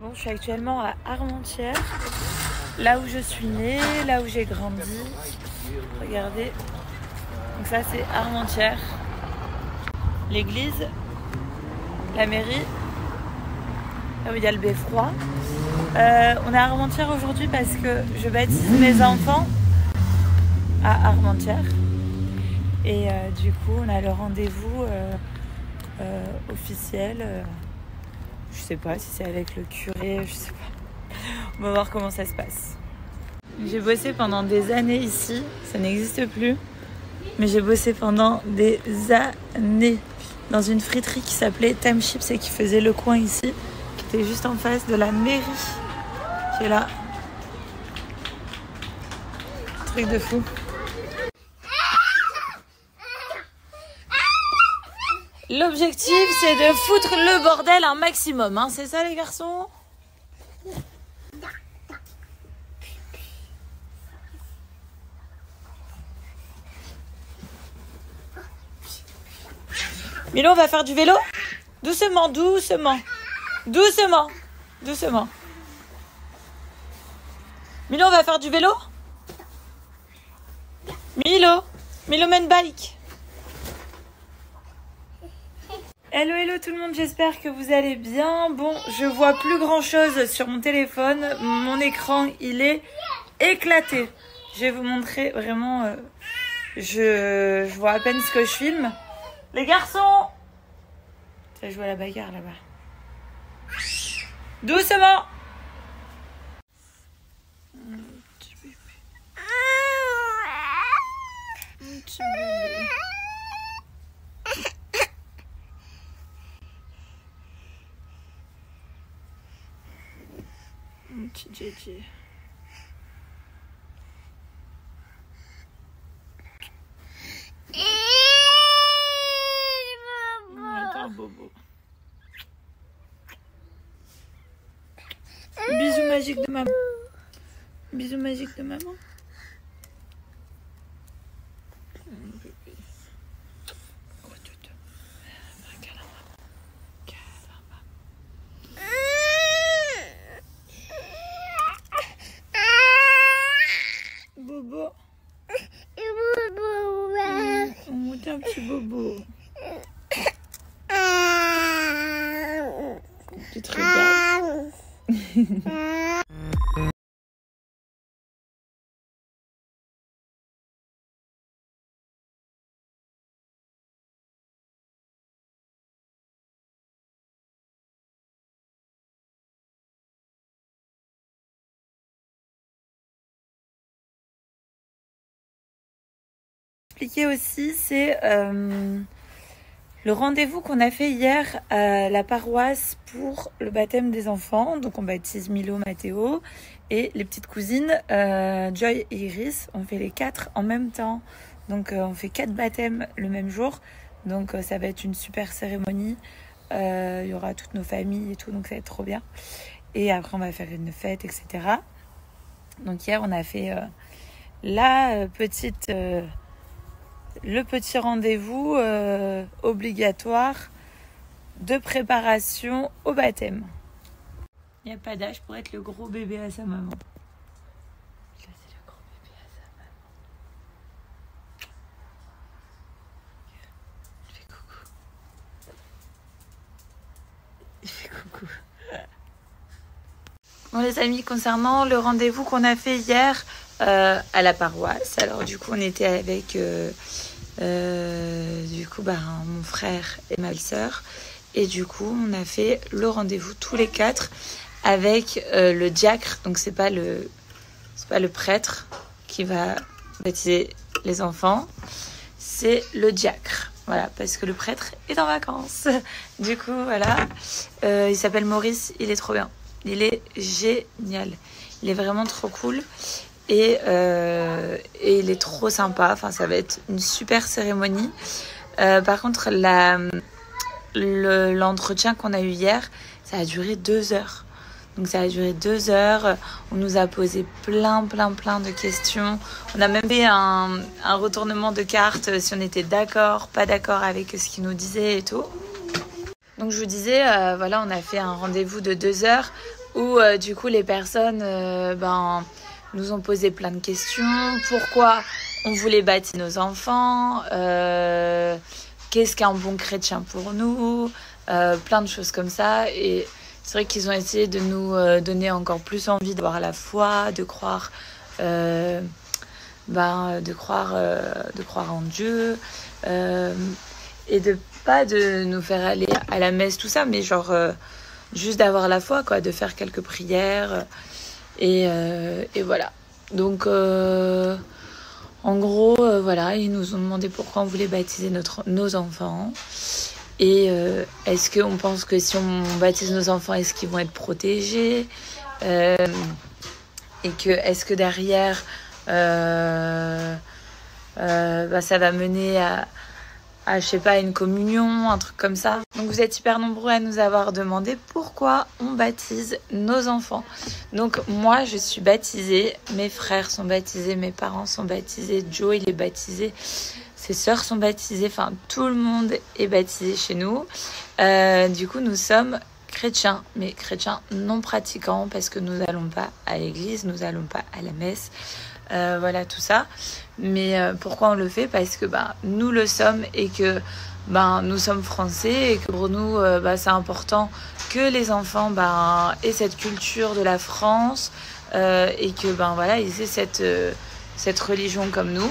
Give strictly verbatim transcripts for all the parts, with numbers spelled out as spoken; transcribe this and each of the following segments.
Bon, je suis actuellement à Armentières, là où je suis née, là où j'ai grandi. Regardez, donc ça c'est Armentières, l'église, la mairie, là où il y a le beffroi. Euh, on est à Armentières aujourd'hui parce que je baptise mes enfants à Armentières. Et euh, du coup, on a le rendez-vous euh, euh, officiel. Euh, je sais pas si c'est avec le curé, je sais pas. On va voir comment ça se passe. J'ai bossé pendant des années ici, ça n'existe plus. Mais j'ai bossé pendant des années dans une friterie qui s'appelait Time Chips et qui faisait le coin ici, qui était juste en face de la mairie, qui est là. Truc de fou. L'objectif, c'est de foutre le bordel un maximum, hein. C'est ça les garçons? Milo, on va faire du vélo? Doucement, doucement. Doucement, doucement. Milo, on va faire du vélo? Milo, Milo mène bike. Hello, hello tout le monde, j'espère que vous allez bien. Bon, je vois plus grand chose sur mon téléphone. Mon écran, il est éclaté. Je vais vous montrer vraiment. Euh, je, je vois à peine ce que je filme. Les garçons! Ça joue à la bagarre là-bas. Doucement! Mon petit bébé. Mon petit bébé. Mon petit J J. Bobo. Bisous magique de maman. Bisous magique de maman. Bobo. On monte un petit bobo. Tu te regardes. Expliquer aussi, c'est euh... le rendez-vous qu'on a fait hier à la paroisse pour le baptême des enfants. Donc on baptise Milo, Mathéo et les petites cousines euh, Joy et Iris. On fait les quatre en même temps. Donc euh, on fait quatre baptêmes le même jour. Donc euh, ça va être une super cérémonie. Euh, il y aura toutes nos familles et tout. Donc ça va être trop bien. Et après on va faire une fête, et cetera. Donc hier on a fait euh, la euh, petite... Euh, le petit rendez-vous euh, obligatoire de préparation au baptême. Il n'y a pas d'âge pour être le gros bébé à sa maman. Là, c'est le gros bébé à sa maman. Il fait coucou. Il fait coucou. Bon les amis, concernant le rendez-vous qu'on a fait hier euh, à la paroisse, alors du coup on était avec euh, euh, du coup bah, mon frère et ma belle-sœur et du coup on a fait le rendez-vous tous les quatre avec euh, le diacre, donc c'est pas le c'est pas le prêtre qui va baptiser les enfants, c'est le diacre. Voilà, parce que le prêtre est en vacances. Du coup voilà, euh, il s'appelle Maurice, il est trop bien. Il est génial. Il est vraiment trop cool. Et, euh, et il est trop sympa. Enfin, ça va être une super cérémonie. Euh, par contre, la, le, l'entretien qu'on a eu hier, ça a duré deux heures. Donc, ça a duré deux heures. On nous a posé plein, plein, plein de questions. On a même fait un, un retournement de carte si on était d'accord, pas d'accord avec ce qu'ils nous disaient et tout. Donc je vous disais, euh, voilà, on a fait un rendez-vous de deux heures où euh, du coup les personnes euh, ben, nous ont posé plein de questions. Pourquoi on voulait bâtir nos enfants, euh, qu'est-ce qu'un bon chrétien pour nous, euh, plein de choses comme ça. Et c'est vrai qu'ils ont essayé de nous euh, donner encore plus envie d'avoir la foi, de croire, euh, ben, de, croire euh, de croire en Dieu. Euh, et de pas de nous faire aller à la messe, tout ça, mais genre euh, juste d'avoir la foi, quoi, de faire quelques prières. Et, euh, et voilà. Donc, euh, en gros, euh, voilà, ils nous ont demandé pourquoi on voulait baptiser notre, nos enfants. Et euh, est-ce qu'on pense que si on baptise nos enfants, est-ce qu'ils vont être protégés, euh, et que est-ce que derrière, euh, euh, bah, ça va mener à... À, je sais pas, une communion, un truc comme ça. Donc vous êtes hyper nombreux à nous avoir demandé pourquoi on baptise nos enfants. Donc moi je suis baptisée, mes frères sont baptisés, mes parents sont baptisés, Joe il est baptisé, ses sœurs sont baptisées, enfin tout le monde est baptisé chez nous. Euh, du coup nous sommes chrétiens, mais chrétiens non pratiquants parce que nous n'allons pas à l'église, nous n'allons pas à la messe. Euh, voilà tout ça, mais euh, pourquoi on le fait? Parce que bah, nous le sommes et que bah, nous sommes français et que pour nous euh, bah, c'est important que les enfants bah, aient cette culture de la France euh, et que bah, voilà, ils aient cette, euh, cette religion comme nous.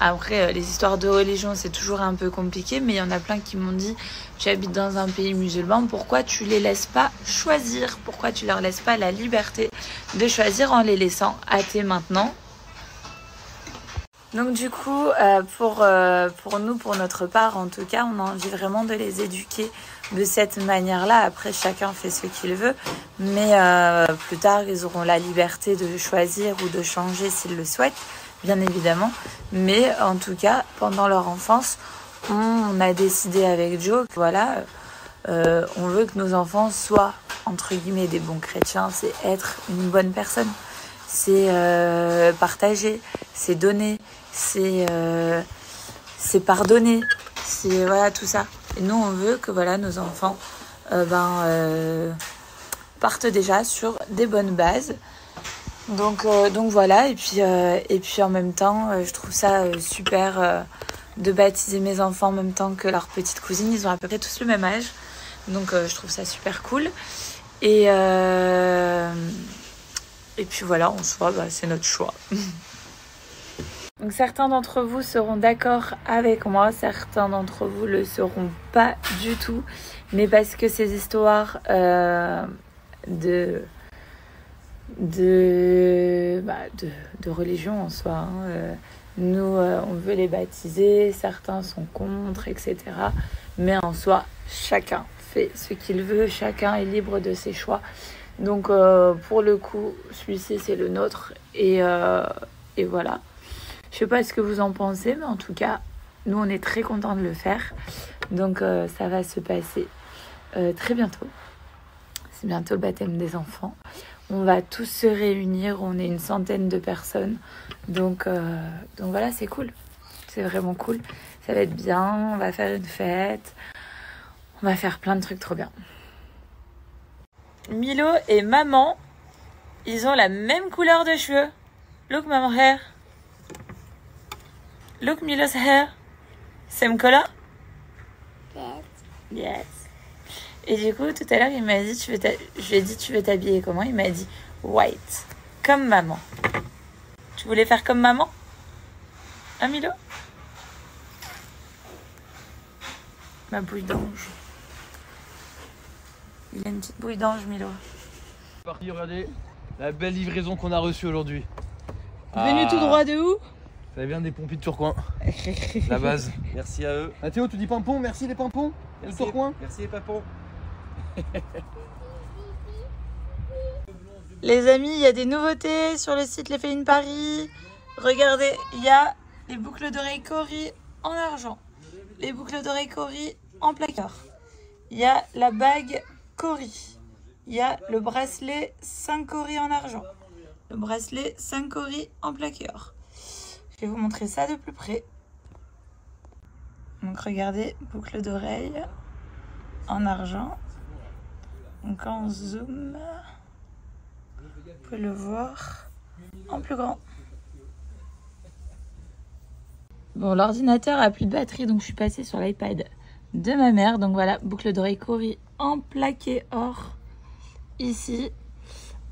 Après euh, les histoires de religion c'est toujours un peu compliqué, mais il y en a plein qui m'ont dit tu habites dans un pays musulman, pourquoi tu les laisses pas choisir? Pourquoi tu leur laisses pas la liberté de choisir en les laissant athées maintenant? Donc du coup, euh, pour, euh, pour nous, pour notre part, en tout cas, on a envie vraiment de les éduquer de cette manière-là. Après, chacun fait ce qu'il veut, mais euh, plus tard, ils auront la liberté de choisir ou de changer s'ils le souhaitent, bien évidemment. Mais en tout cas, pendant leur enfance, on a décidé avec Joe que voilà, euh, on veut que nos enfants soient, entre guillemets, des bons chrétiens, c'est être une bonne personne. C'est euh, partager, c'est donner, c'est euh, pardonner, c'est voilà tout ça. Et nous, on veut que voilà, nos enfants euh, ben, euh, partent déjà sur des bonnes bases. Donc, euh, donc voilà, et puis, euh, et puis en même temps, euh, je trouve ça euh, super euh, de baptiser mes enfants en même temps que leurs petites cousines. Ils ont à peu près tous le même âge, donc euh, je trouve ça super cool. Et... Euh, Et puis voilà, en soi, bah, c'est notre choix. Donc certains d'entre vous seront d'accord avec moi, certains d'entre vous le seront pas du tout. Mais parce que ces histoires euh, de, de, bah, de, de religion en soi, hein, euh, nous, euh, on veut les baptiser, certains sont contre, et cetera. Mais en soi, chacun fait ce qu'il veut, chacun est libre de ses choix. Donc euh, pour le coup, celui-ci c'est le nôtre et, euh, et voilà. Je sais pas ce que vous en pensez, mais en tout cas, nous on est très contents de le faire. Donc euh, ça va se passer euh, très bientôt. C'est bientôt le baptême des enfants. On va tous se réunir, on est une centaine de personnes. Donc, euh, donc voilà, c'est cool. C'est vraiment cool. Ça va être bien, on va faire une fête. On va faire plein de trucs trop bien. Milo et maman, ils ont la même couleur de cheveux. Look, maman hair. Look, Milo's hair. Same color? Yes. Yes. Et du coup, tout à l'heure, il m'a dit, tu veux je lui ai dit, tu veux t'habiller comment? Il m'a dit, white. Comme maman. Tu voulais faire comme maman? Hein, Milo? Ma bouille d'ange. Il y a une petite bouille d'ange, Milo. C'est parti, regardez la belle livraison qu'on a reçue aujourd'hui. Venu ah, tout droit de où? Ça vient des pompiers de Turcoing. La base. Merci à eux. Ah, Théo, tu dis pampon, merci les pampons de Turcoing. Merci les pampons. Les amis, il y a des nouveautés sur le site L'Effeline Paris. Regardez, il y a les boucles d'oreilles Cauri en argent. Les boucles d'oreilles Cauri en placard. Il y a la bague Cauri. Il y a le bracelet cinq Cauri en argent. Le bracelet cinq Cauri en plaqueur. Je vais vous montrer ça de plus près. Donc regardez, boucle d'oreille en argent. Donc en zoom, peut le voir en plus grand. Bon, l'ordinateur a plus de batterie, donc je suis passée sur l'iPad de ma mère. Donc voilà, boucle d'oreille Cauri en plaqué or ici.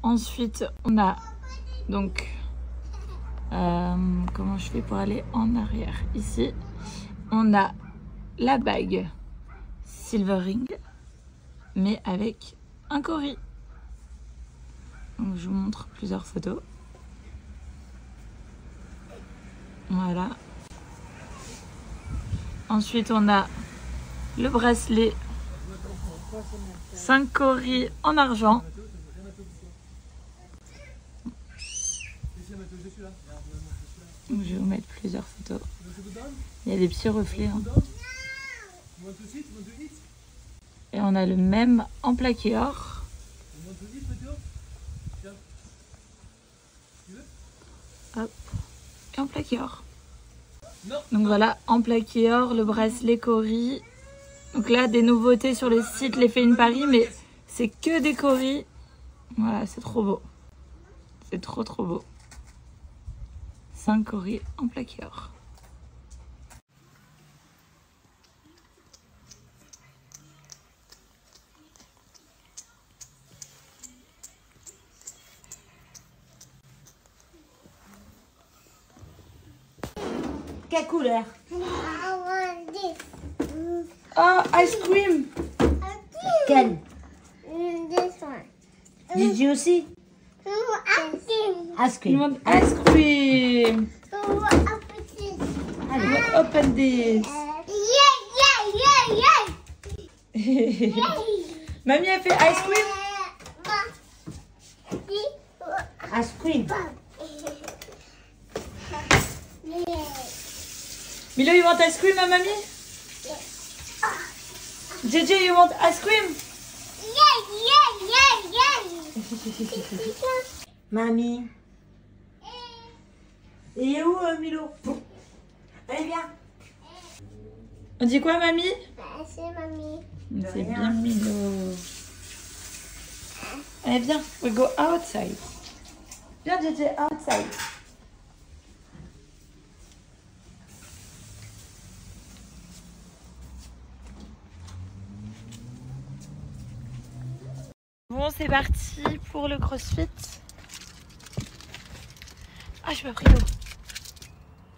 Ensuite, on a donc euh, comment je fais pour aller en arrière ici. On a la bague Silver Ring, mais avec un Cauri. Donc je vous montre plusieurs photos. Voilà. Ensuite, on a le bracelet cinq Cauri en argent. Donc, je vais vous mettre plusieurs photos. Il y a des petits reflets. Hein. Et on a le même en plaqué or. Hop. Et en plaqué or. Donc voilà, en plaqué or, le bracelet Cauri. Donc là, des nouveautés sur le site L'Effeline Paris, mais c'est que des Cauri. Voilà, c'est trop beau. C'est trop trop beau. cinq Cauri en plaqué or. Quelle couleur? Oh, ice cream. Quelle? Gigi aussi? Ice cream. You want ice cream. Allez, open this. Yeah, yeah, yeah, yeah. Mamie a fait ice cream. Ice cream. Milo, you want ice cream, hein, mamie? Yes. J J, you want ice cream? Yeah, yeah, yeah, yeah. Mamie. Il est où, euh, Milo? Allez, viens. On dit quoi, mamie? C'est mamie. C'est bien, Milo. Allez, viens. We go outside. Viens, J J, outside. Bon, c'est parti pour le crossfit. Ah, j'ai pas pris d'eau.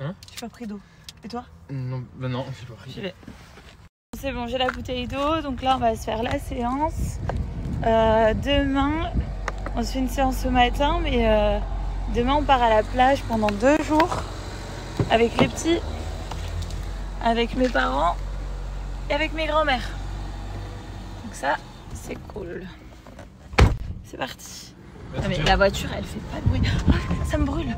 Hein? J'ai pas pris d'eau. Et toi? Non, bah non, j'ai pas pris. C'est bon, j'ai la bouteille d'eau. Donc là, on va se faire la séance. Euh, demain, on se fait une séance ce matin, mais euh, demain, on part à la plage pendant deux jours avec les petits, avec mes parents et avec mes grands-mères. Donc ça, c'est cool. C'est parti. Ah mais la voiture, elle fait pas de bruit. Oh, ça me brûle.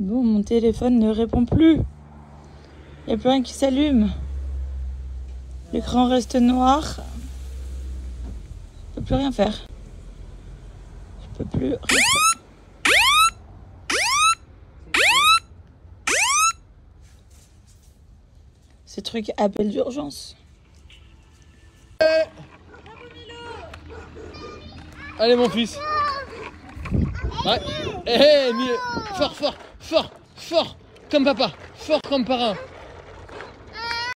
Bon, mon téléphone ne répond plus. Il n'y a plus rien qui s'allume. L'écran reste noir. Je peux plus rien faire. Je peux plus rien faire. Ces trucs appel d'urgence. Allez mon fils. Ouais. Eh, hey, fort, fort, fort, fort comme papa, fort comme parrain.